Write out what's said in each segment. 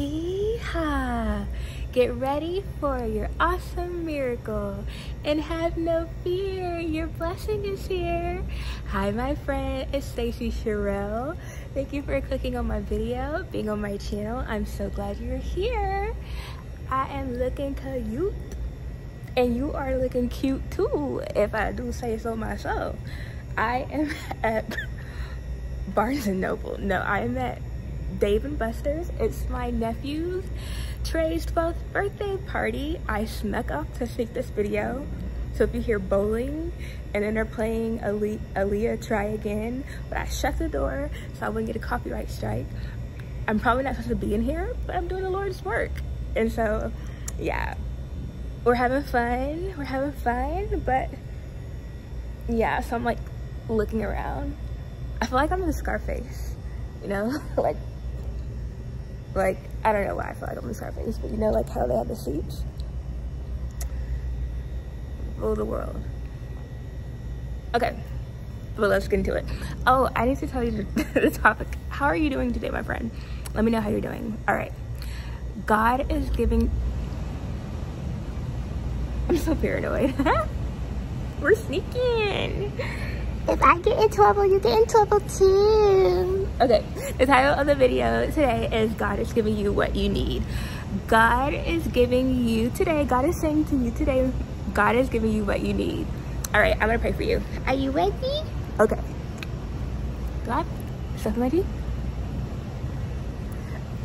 Hee-haw. Get ready for your awesome miracle and have no fear, your blessing is here. Hi my friend, it's Stacie Cherill. Thank you for clicking on my video, being on my channel. I'm so glad you're here. I am looking cute and you are looking cute too, if I do say so myself. I am at Barnes & Noble. No, I am at Dave and Buster's. It's my nephew's Trey's 12th birthday party. I snuck up to shoot this video, so if you hear bowling and then they're playing Aaliyah Try Again, but I shut the door so I wouldn't get a copyright strike. I'm probably not supposed to be in here, but I'm doing the Lord's work, and so yeah, we're having fun. But yeah, so I'm like looking around. I feel like I'm in the Scarface, you know, like I don't know why I feel like I'm in Scarface, but you know, like how they have the seats. Rule the world. Okay, but let's get into it. Oh, I need to tell you the topic. How are you doing today, my friend? Let me know how you're doing. All right. God is giving. I'm so paranoid. We're sneaking. If I get in trouble, you get in trouble too. Okay, the title of the video today is God is giving you what you need. God is giving you today. God is saying to you today, God is giving you what you need. All right, I'm gonna pray for you. Are you ready? Okay. God, something ready?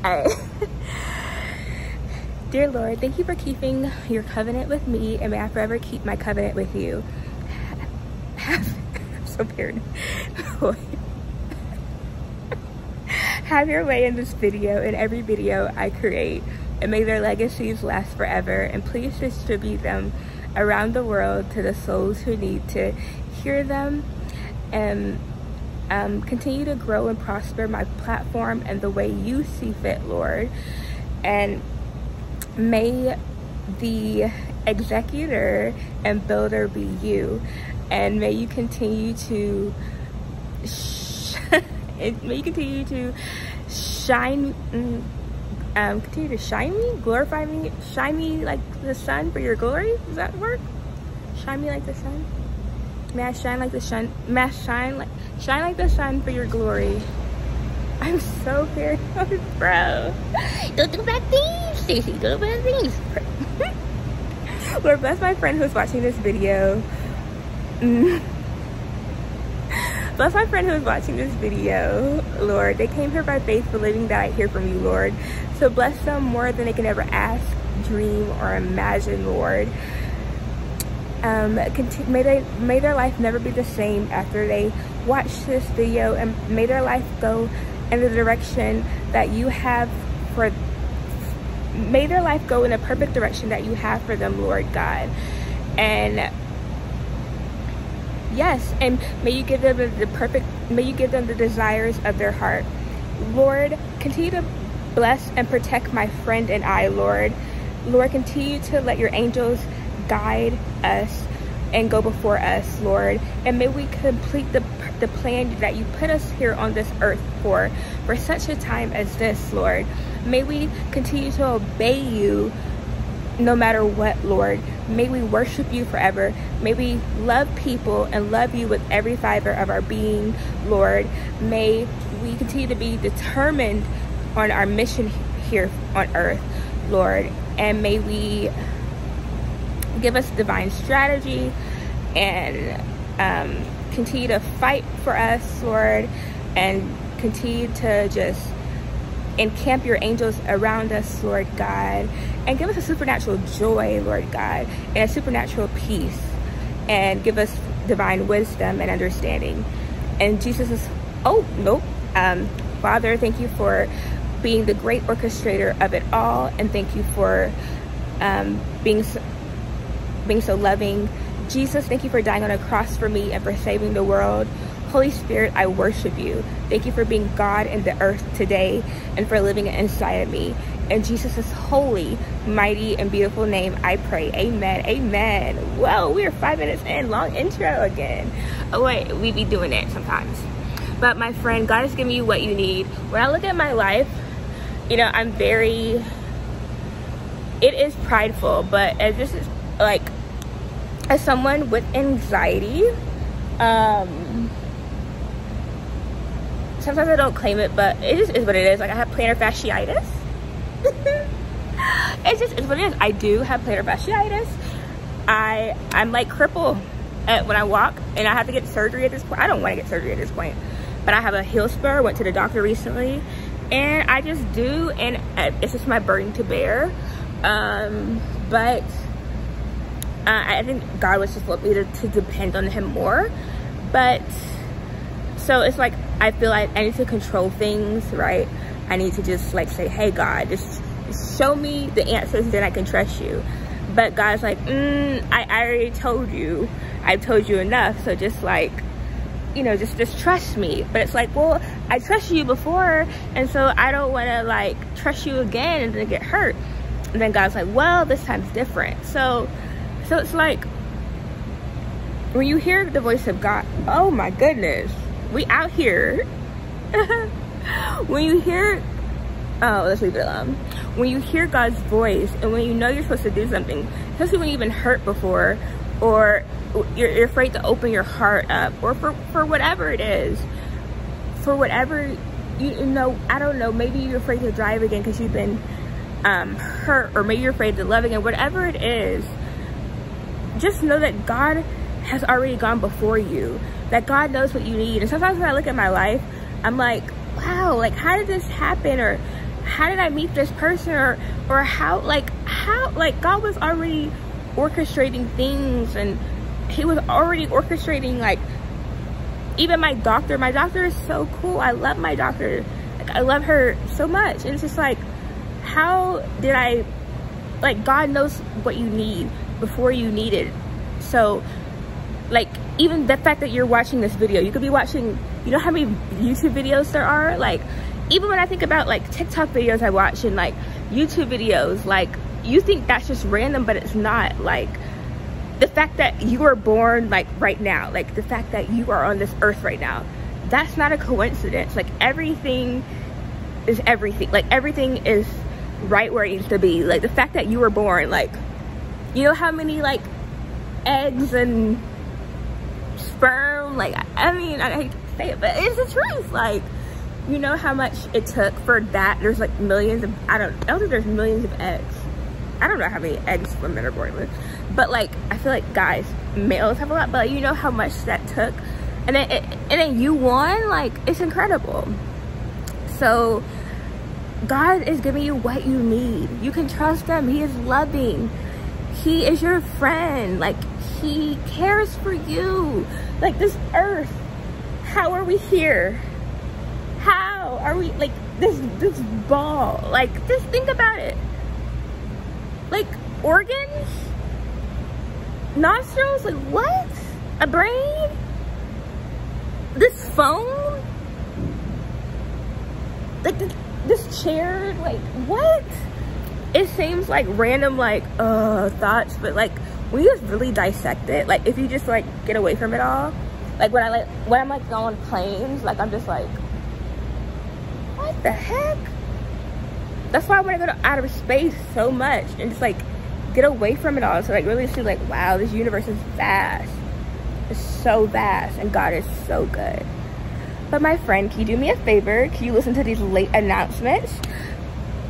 All right. Dear Lord, thank you for keeping your covenant with me, and may I forever keep my covenant with you. Have your way in this video and every video I create, and may their legacies last forever, and please distribute them around the world to the souls who need to hear them, and continue to grow and prosper my platform and the way you see fit, Lord. And may the executor and builder be you, and may you continue to shine, glorify me, shine me like the sun for your glory. Does that work? Shine me like the sun. May I shine like the sun. May I shine like the sun for your glory. I'm so paranoid, bro. Don't do bad things, Stacie. Don't do bad things. Lord, bless my friend who's watching this video. Bless my friend who is watching this video, Lord. They came here by faith, believing that I hear from you, Lord. So bless them more than they can ever ask, dream, or imagine, Lord. May their life never be the same after they watch this video, and may their life go in the direction that you have for. May their life go in a perfect direction that you have for them, Lord God, and. Yes, and may you give them may you give them the desires of their heart. Lord, continue to bless and protect my friend and I, Lord. Lord, continue to let your angels guide us and go before us, Lord. And may we complete the plan that you put us here on this earth for such a time as this, Lord. May we continue to obey you no matter what, Lord. May we worship you forever. May we love people and love you with every fiber of our being, Lord. May we continue to be determined on our mission here on earth, Lord. And may we give us divine strategy and continue to fight for us, Lord, and continue to just encamp your angels around us, Lord God, and give us a supernatural joy, Lord God, and a supernatural peace, and give us divine wisdom and understanding. And Jesus is, oh, nope. Father, thank you for being the great orchestrator of it all, and thank you for being so loving. Jesus, thank you for dying on a cross for me and for saving the world. Holy Spirit, I worship you. Thank you for being God in the earth today and for living inside of me. In Jesus' holy, mighty, and beautiful name, I pray. Amen. Amen. Whoa, we are 5 minutes in. Long intro again. Oh, wait, we be doing that sometimes. But my friend, God is giving you what you need. When I look at my life, you know, I'm very, it is prideful, but as this is like, as someone with anxiety, sometimes I don't claim it, but it just is what it is. Like, I have plantar fasciitis. It just is what it is. I do have plantar fasciitis. I'm like crippled when I walk, and I have to get surgery at this point. I don't want to get surgery at this point, but I have a heel spur. Went to the doctor recently, and I just do, and it's just my burden to bear. I think God was just want me to depend on him more. But so it's like, I feel like I need to control things, right? I need to just like say, hey God, just show me the answers, then I can trust you. But God's like, I already told you. I've told you enough. So just like, you know, just trust me. But it's like, well, I trusted you before, and so I don't want to like trust you again and then get hurt. And then God's like, well, this time's different. So it's like, when you hear the voice of God, oh my goodness, we out here. When you hear, oh, let's leave it alone. When you hear God's voice, and when you know you're supposed to do something, especially when you've been hurt before, or you're afraid to open your heart up, or for whatever it is, for whatever, you know, I don't know, maybe you're afraid to drive again because you've been hurt, or maybe you're afraid to love again, whatever it is, just know that God has already gone before you, that God knows what you need. And sometimes when I look at my life, I'm like, wow, like, how did this happen? Or how did I meet this person? Or how God was already orchestrating things, and he was already orchestrating, like, even my doctor. My doctor is so cool. I love my doctor. Like, I love her so much. And it's just like, how did I, like, God knows what you need before you need it. So like, even the fact that you're watching this video, you could be watching, you know how many YouTube videos there are? Like, even when I think about like TikTok videos I watch and like YouTube videos, like, you think that's just random, but it's not. Like, the fact that you were born like right now, like the fact that you are on this earth right now, that's not a coincidence. Like, everything is right where it needs to be. Like, the fact that you were born, like, you know how many like eggs and sperm, like, I mean, I hate to say it, but it's the truth. Like, you know how much it took for that. There's like millions of, I don't think there's millions of eggs. I don't know how many eggs women are born with, but like, I feel like guys, males have a lot, but like, you know how much that took, and then you won. Like, it's incredible. So God is giving you what you need. You can trust him. He is loving. He is your friend. Like, he cares for you. Like, this earth, how are we here? How are we, like, this ball, like, just think about it. Like, organs, nostrils, like, what? A brain? This phone? Like, this chair? Like, what? It seems like random, like, thoughts, but like, when you just really dissect it, like, if you just like get away from it all, like, when I'm like going planes, like, I'm just like, what the heck? That's why I want to go to outer space so much, and just like get away from it all, so like really see like, wow, this universe is vast. It's so vast, and God is so good. But my friend, can you do me a favor? Can you listen to these late announcements?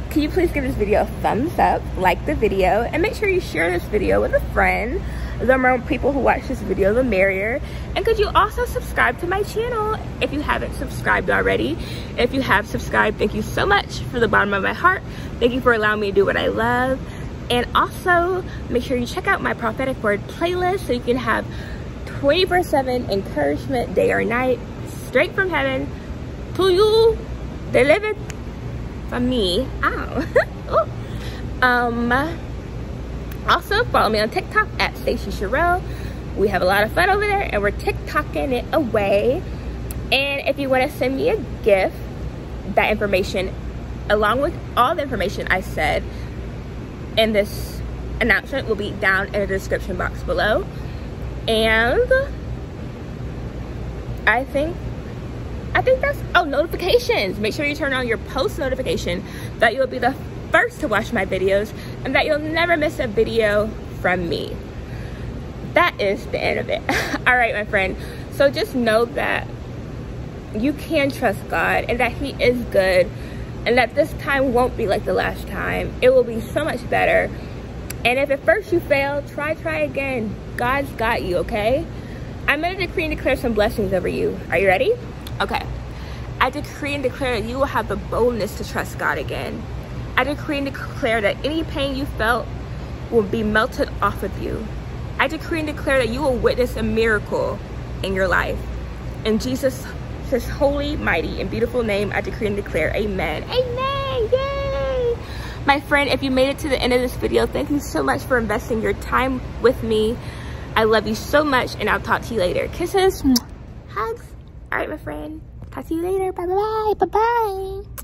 Can you please give this video a thumbs up, like the video, and make sure you share this video with a friend. The more people who watch this video, the merrier. And could you also subscribe to my channel if you haven't subscribed already? If you have subscribed, thank you so much from the bottom of my heart. Thank you for allowing me to do what I love. And also, make sure you check out my prophetic word playlist, so you can have 24/7 encouragement day or night, straight from heaven to you, delivered from me. Ow. Also, follow me on TikTok at Stacie Cherill. We have a lot of fun over there, and we're TikToking it away. And if you want to send me a gift, that information, along with all the information I said in this announcement, will be down in the description box below. And I think that's, oh, notifications. Make sure you turn on your post notification that you'll be the first to watch my videos, and that you'll never miss a video from me. That is the end of it. All right, my friend. So just know that you can trust God and that He is good, and that this time won't be like the last time. It will be so much better. And if at first you fail, try again. God's got you, okay? I'm gonna decree and declare some blessings over you. Are you ready? Okay. I decree and declare that you will have the boldness to trust God again. I decree and declare that any pain you felt will be melted off of you. I decree and declare that you will witness a miracle in your life. In Jesus' holy, mighty, and beautiful name, I decree and declare. Amen. Amen. Yay! My friend, if you made it to the end of this video, thank you so much for investing your time with me. I love you so much, and I'll talk to you later. Kisses, hugs. All right, my friend. Talk to you later. Bye-bye. Bye-bye.